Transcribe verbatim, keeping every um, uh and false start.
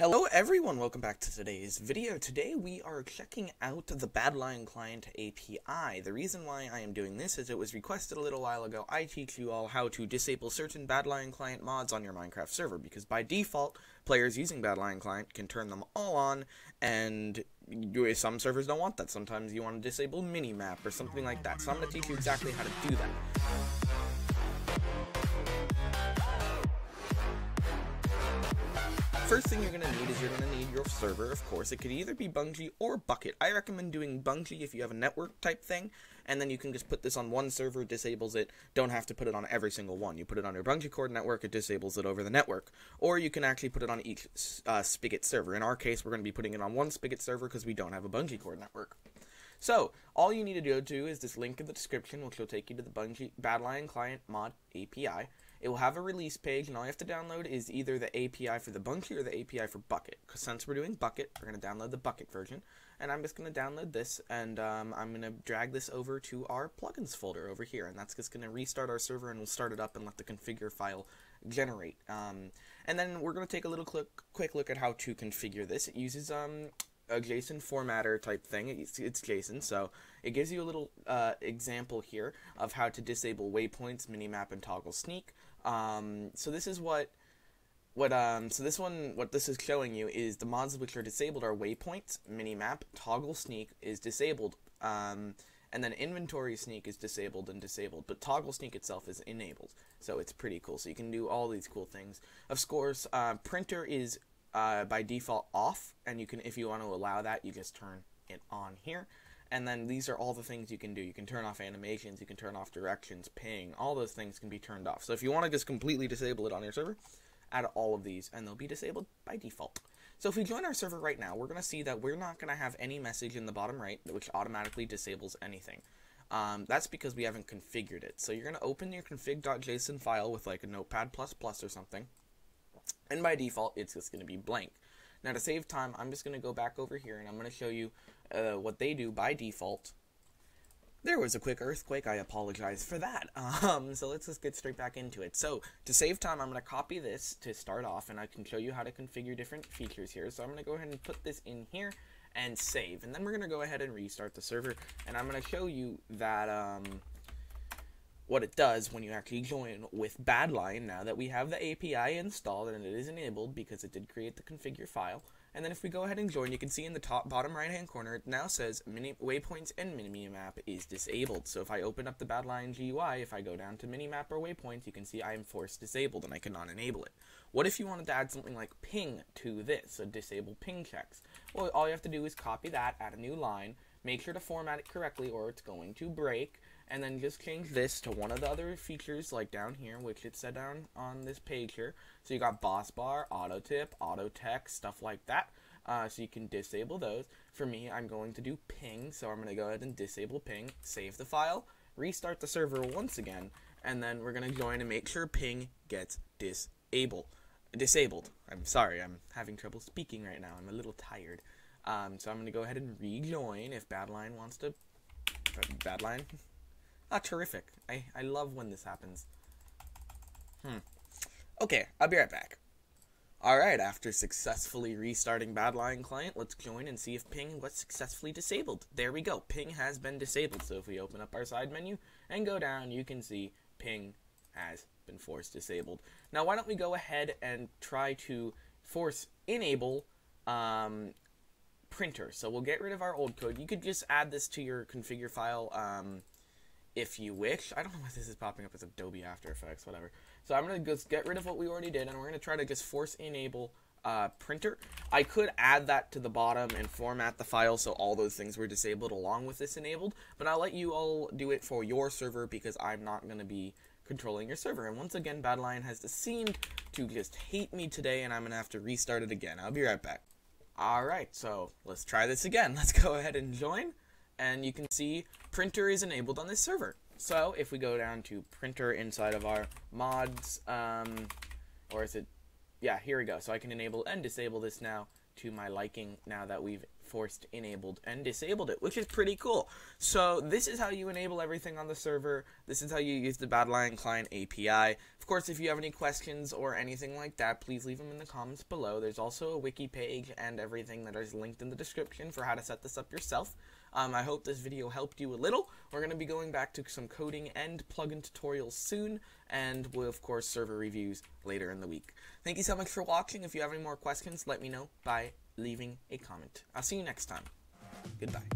Hello everyone, welcome back to today's video. Today we are checking out the Badlion Client A P I. The reason why I am doing this is it was requested a little while ago. I teach you all how to disable certain Badlion Client mods on your Minecraft server, because by default, players using Badlion Client can turn them all on, and some servers don't want that. Sometimes you want to disable minimap or something like that. So I'm going to teach you exactly how to do that. First thing you're going to need is you're going to need your server, of course. It could either be Bungee or Bucket. I recommend doing Bungee if you have a network type thing, and then you can just put this on one server, disables it. Don't have to put it on every single one. You put it on your BungeeCord network, it disables it over the network. Or you can actually put it on each uh, Spigot server. In our case, we're going to be putting it on one Spigot server because we don't have a BungeeCord network. So, all you need to do is this link in the description, which will take you to the Bungee Badlion Client Mod A P I. It will have a release page, and all you have to download is either the A P I for the Bungee or the A P I for Bucket. Because since we're doing Bucket, we're going to download the Bucket version. And I'm just going to download this, and um, I'm going to drag this over to our plugins folder over here. And that's just going to restart our server, and we'll start it up and let the configure file generate. Um, and then we're going to take a little quick, quick look at how to configure this. It uses um, a JSON formatter type thing. It's, it's JSON, so it gives you a little uh, example here of how to disable waypoints, minimap, and toggle sneak. Um, so this is what, what, um, so this one, what this is showing you is the mods which are disabled are waypoints, minimap, toggle sneak is disabled, um, and then inventory sneak is disabled and disabled, but toggle sneak itself is enabled, so it's pretty cool. So you can do all these cool things. Of course, uh, printer is, uh, by default off, and you can, if you want to allow that, you just turn it on here. And then these are all the things you can do. You can turn off animations, you can turn off directions, ping, all those things can be turned off. So if you want to just completely disable it on your server, add all of these, and they'll be disabled by default. So if we join our server right now, we're going to see that we're not going to have any message in the bottom right, which automatically disables anything. Um, that's because we haven't configured it. So you're going to open your config.json file with like a Notepad plus plus or something, and by default, it's just going to be blank. Now to save time, I'm just going to go back over here, and I'm going to show you uh, what they do by default. There was a quick earthquake. I apologize for that. Um, so let's just get straight back into it. So to save time, I'm going to copy this to start off, and I can show you how to configure different features here. So I'm going to go ahead and put this in here and save. And then we're going to go ahead and restart the server, and I'm going to show you that... Um, what it does when you actually join with Badlion, now that we have the A P I installed and it is enabled because it did create the configure file. And then if we go ahead and join, you can see in the top bottom right hand corner, it now says mini waypoints and minimap is disabled. So if I open up the Badlion G U I, if I go down to minimap or waypoints, you can see I am forced disabled and I cannot enable it. What if you wanted to add something like ping to this, so disable ping checks? Well, all you have to do is copy that, add a new line, make sure to format it correctly or it's going to break. And then just change this to one of the other features like down here, which it's set down on this page here. So you got boss bar, auto tip, auto text, stuff like that. Uh, so you can disable those. For me, I'm going to do ping. So I'm going to go ahead and disable ping, save the file, restart the server once again. And then we're going to join and make sure ping gets disable, disabled. I'm sorry, I'm having trouble speaking right now. I'm a little tired. Um, so I'm going to go ahead and rejoin if Badlion wants to. Badlion. Ah, terrific. I, I love when this happens. Hmm. Okay, I'll be right back. Alright, after successfully restarting Badlion Client, let's join and see if ping was successfully disabled. There we go. Ping has been disabled. So if we open up our side menu and go down, you can see ping has been forced disabled. Now, why don't we go ahead and try to force enable... Um, printer. So we'll get rid of our old code. You could just add this to your configure file um, if you wish. I don't know why this is popping up as Adobe After Effects, whatever. So I'm going to just get rid of what we already did, and we're going to try to just force enable uh, printer. I could add that to the bottom and format the file so all those things were disabled along with this enabled, but I'll let you all do it for your server because I'm not going to be controlling your server. And once again, Badlion has seemed to just hate me today, and I'm going to have to restart it again. I'll be right back. Alright, so let's try this again. Let's go ahead and join, and you can see printer is enabled on this server. So if we go down to printer inside of our mods, um, or is it, yeah, here we go. So I can enable and disable this now to my liking now that we've forced enabled and disabled it, which is pretty cool. So this is how you enable everything on the server. This is how you use the Badlion Client A P I. Of course, if you have any questions or anything like that, please leave them in the comments below. There's also a wiki page and everything that is linked in the description for how to set this up yourself. Um, I hope this video helped you a little. We're going to be going back to some coding and plugin tutorials soon, and we'll, of course, server reviews later in the week. Thank you so much for watching. If you have any more questions, let me know by leaving a comment. I'll see you next time. Goodbye.